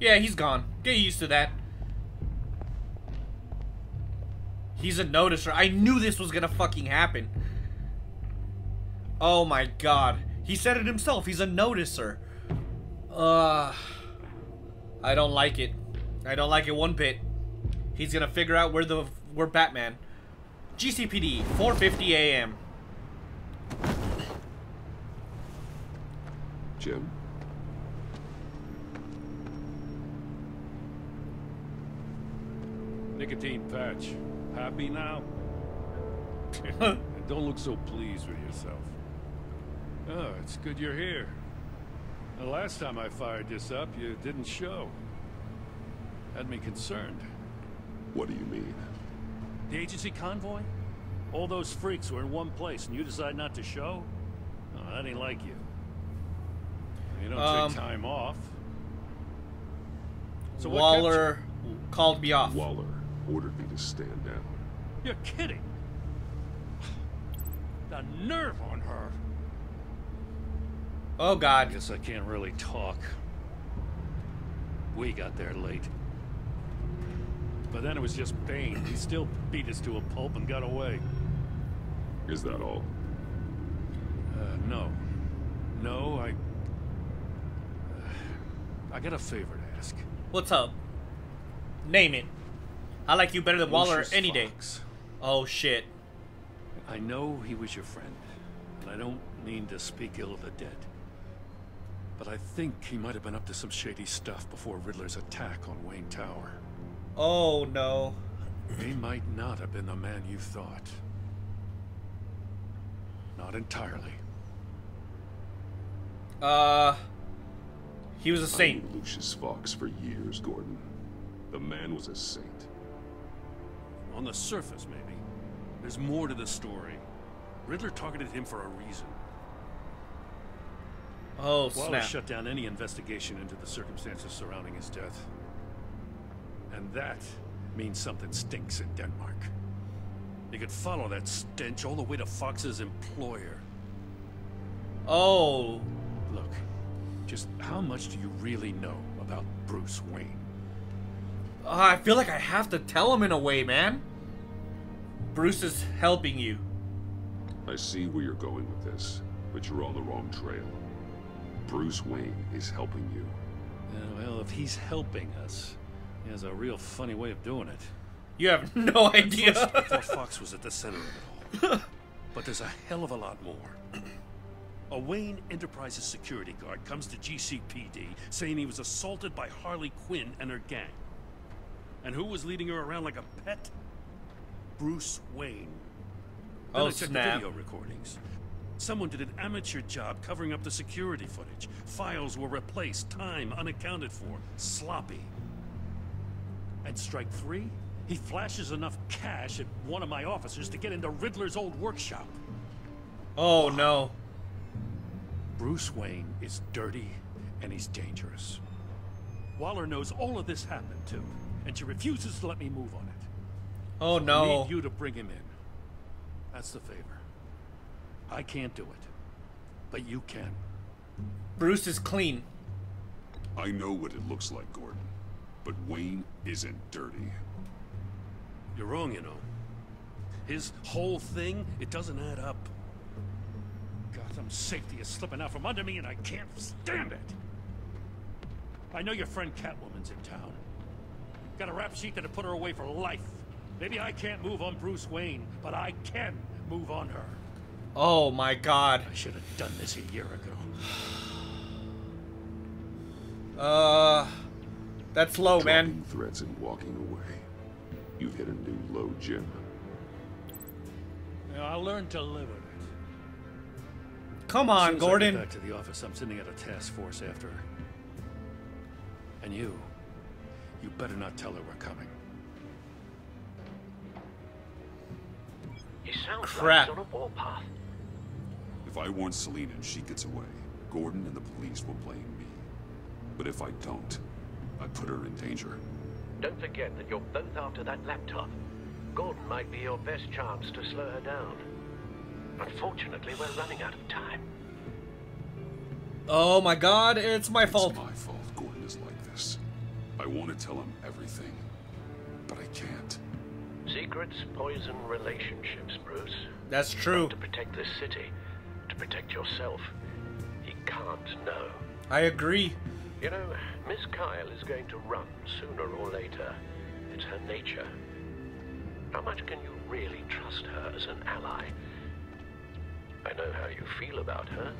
Yeah, he's gone. Get used to that. He's a noticer. I knew this was gonna fucking happen. Oh my god. He said it himself. He's a noticer. Uh, I don't like it. I don't like it one bit. He's gonna figure out where the where Batman. G C P D, four fifty A M Jim? Nicotine patch. Happy now? Don't look so pleased with yourself. Oh, it's good you're here. The last time I fired this up, you didn't show. Had me concerned. What do you mean? The agency convoy? All those freaks were in one place and you decide not to show? Oh, that ain't like you. You don't um, take time off. So Waller called me off. Waller ordered me to stand down. You're kidding. The nerve on her. Oh god. I guess I can't really talk. We got there late. But then it was just Bane. He still beat us to a pulp and got away. Is that all? Uh, no. No, I... Uh, I got a favor to ask. What's up? Name it. I like you better than Waller Lucius any day. Fox. Oh, shit. I know he was your friend. And I don't mean to speak ill of the dead. But I think he might have been up to some shady stuff before Riddler's attack on Wayne Tower. Oh no. He might not have been the man you thought. Not entirely. Uh He was a saint. I knew Lucius Fox for years, Gordon. The man was a saint. On the surface, maybe. There's more to the story. Riddler targeted him for a reason. Oh, snap. Waller shut down any investigation into the circumstances surrounding his death. And that means something stinks in Denmark. You could follow that stench all the way to Fox's employer. Oh. Look, just how much do you really know about Bruce Wayne? Uh, I feel like I have to tell him in a way, man. Bruce is helping you. I see where you're going with this, but you're on the wrong trail. Bruce Wayne is helping you. Yeah, well, if he's helping us, he has a real funny way of doing it. You have no idea. At first, Fox was at the center of it all. But there's a hell of a lot more. A Wayne Enterprises security guard comes to G C P D saying he was assaulted by Harley Quinn and her gang. And who was leading her around like a pet? Bruce Wayne. Then oh, I checked snap. The video recordings. Someone did an amateur job covering up the security footage. Files were replaced, time unaccounted for, sloppy. And strike three, he flashes enough cash at one of my officers to get into Riddler's old workshop. Oh, wow. No. Bruce Wayne is dirty and he's dangerous. Waller knows all of this happened too, and she refuses to let me move on it. Oh, so no. I need you to bring him in. That's the favor. I can't do it, but you can. Bruce is clean. I know what it looks like, Gordon. But Wayne isn't dirty. You're wrong, you know. His whole thing, it doesn't add up. Gotham's safety is slipping out from under me and I can't stand it. I know your friend Catwoman's in town. Got a rap sheet that'll put her away for life. Maybe I can't move on Bruce Wayne, but I can move on her. Oh my god. I should have done this a year ago. uh... That's low, man. Threats and walking away. You've hit a new low, Jim. Now, I learned to live with it. Come on, Gordon. Back to the office. I'm sending out a task force after her. And you, you better not tell her we're coming. You sound crap. Like on a warpath. If I warn Selina and she gets away, Gordon and the police will blame me. But if I don't, I put her in danger. Don't forget that you're both after that laptop. Gordon might be your best chance to slow her down. Unfortunately, we're running out of time. Oh my God, it's my fault. It's my fault Gordon is like this. I want to tell him everything, but I can't. Secrets poison relationships, Bruce. That's true. To protect this city, to protect yourself, he can't know. I agree. You know, Miss Kyle is going to run sooner or later. It's her nature. How much can you really trust her as an ally? I know how you feel about her.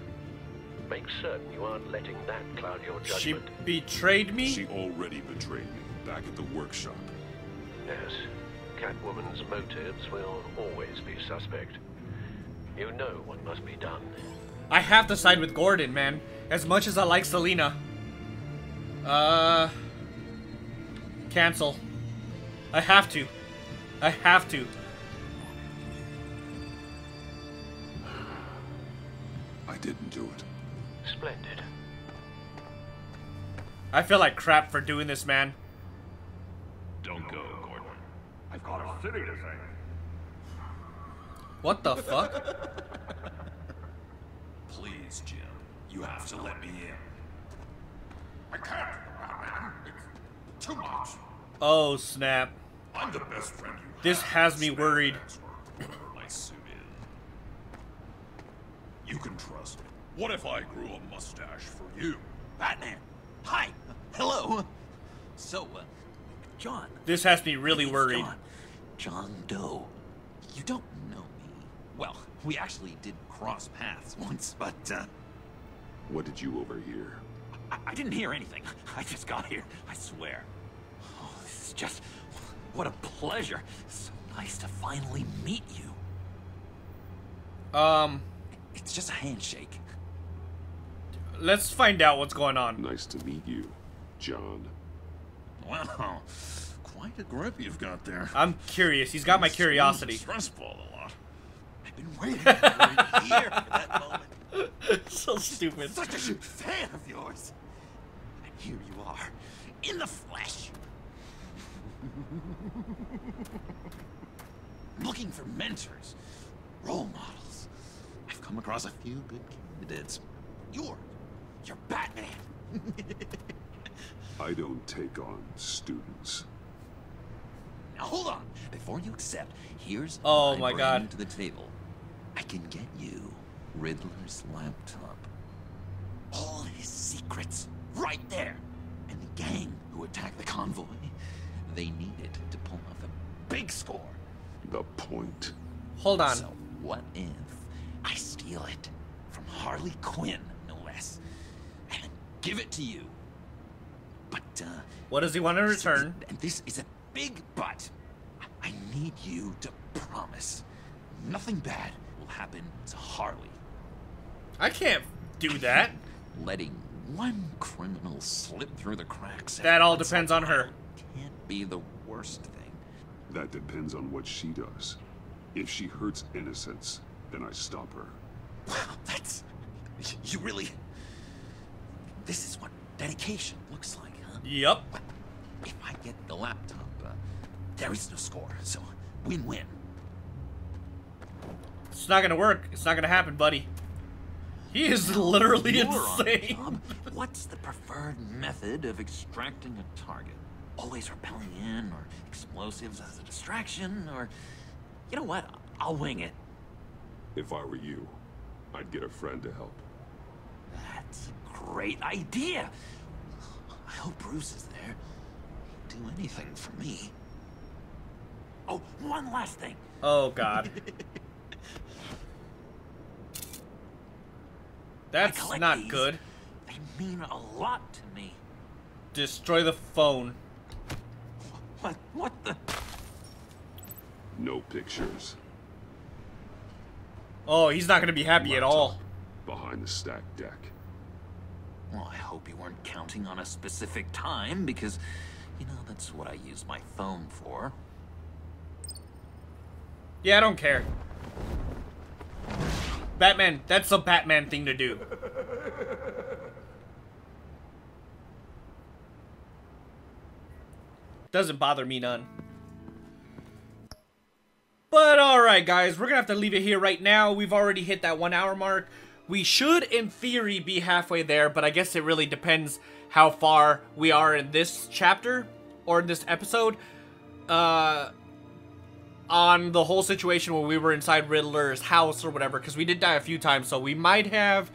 Make certain you aren't letting that cloud your judgment. She betrayed me? She already betrayed me back at the workshop. Yes. Catwoman's motives will always be suspect. You know what must be done. I have to side with Gordon, man. As much as I like Selina. Uh... Cancel. I have to. I have to. I didn't do it. Splendid. I feel like crap for doing this, man. Don't go, Gordon. I've got a city to save. What the fuck? Please, Jim. You have to let me in. I can't, man. It's too much. Oh, snap. I'm the best friend you have. This has me worried. My suit is. You can trust me. What if I grew a mustache for you? Batman. Hi. Hello. So, uh, John. This has me really worried. John. John Doe. You don't know me. Well, we actually did cross paths once, but, uh... What did you overhear? I, I didn't hear anything. I just got here. I swear. Oh, this is just... What a pleasure. So nice to finally meet you. Um. It's just a handshake. Let's find out what's going on. Nice to meet you, John. Wow. Quite a grip you've got there. I'm curious. He's got my curiosity. Stressful a lot. I've been waiting for a year for that moment. So stupid. I'm such a huge fan of yours. And here you are, in the flesh. Looking for mentors, role models. I've come across a few good candidates. You're, you're Batman. I don't take on students. Now hold on. Before you accept, here's oh my God to the table. I can get you Riddler's laptop. All his secrets, right there. And the gang who attacked the convoy. They needed to pull off a big score. The point. Hold on. So what if I steal it from Harley Quinn, no less, and give it to you? But uh, what does he want in return? And this is a big but. I need you to promise nothing bad will happen to Harley. I can't do that. Letting one criminal slip through the cracks. That all depends on her. Can't be the worst thing. That depends on what she does. If she hurts innocence, then I stop her. Wow, that's... You really... This is what dedication looks like, huh? Yep. If I get the laptop, uh, there is no score, so win-win. It's not gonna work. It's not gonna happen, buddy. He is literally You're insane. On the What's the preferred method of extracting a target? Always rappelling in, or explosives as a distraction, or... You know what? I'll wing it. If I were you, I'd get a friend to help. That's a great idea! I hope Bruce is there. He'd do anything for me. Oh, one last thing! Oh, God. That's not these. Good. They mean a lot to me. Destroy the phone. What? What the? No pictures. Oh, he's not gonna be happy laptop. At all. behind the stacked deck. Well, I hope you weren't counting on a specific time, because, you know, that's what I use my phone for. Yeah, I don't care. Batman, that's a Batman thing to do. Doesn't bother me none. But alright, guys, we're gonna have to leave it here right now. We've already hit that one hour mark. We should, in theory, be halfway there, but I guess it really depends how far we are in this chapter, or in this episode, uh, on the whole situation where we were inside Riddler's house or whatever, because we did die a few times, so we might have,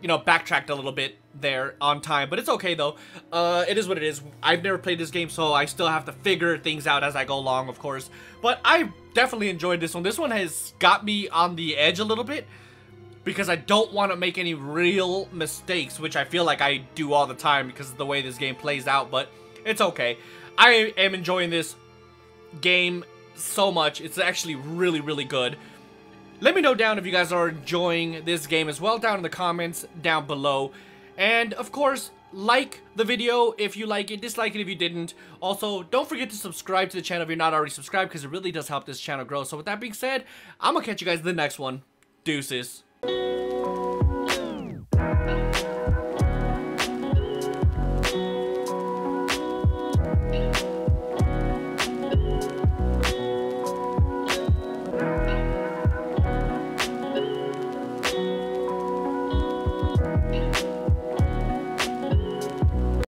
you know, backtracked a little bit there on time, but it's okay, though. Uh, it is what it is. I've never played this game, so I still have to figure things out as I go along, of course, but I definitely enjoyed this one. This one has got me on the edge a little bit, because I don't want to make any real mistakes, which I feel like I do all the time because of the way this game plays out, but it's okay. I am enjoying this game so much. It's actually really, really good. Let me know down if you guys are enjoying this game as well down in the comments down below. And, of course, like the video if you like it, dislike it if you didn't. Also, don't forget to subscribe to the channel if you're not already subscribed, because it really does help this channel grow. So with that being said, I'm going to catch you guys in the next one. Deuces. Thank you.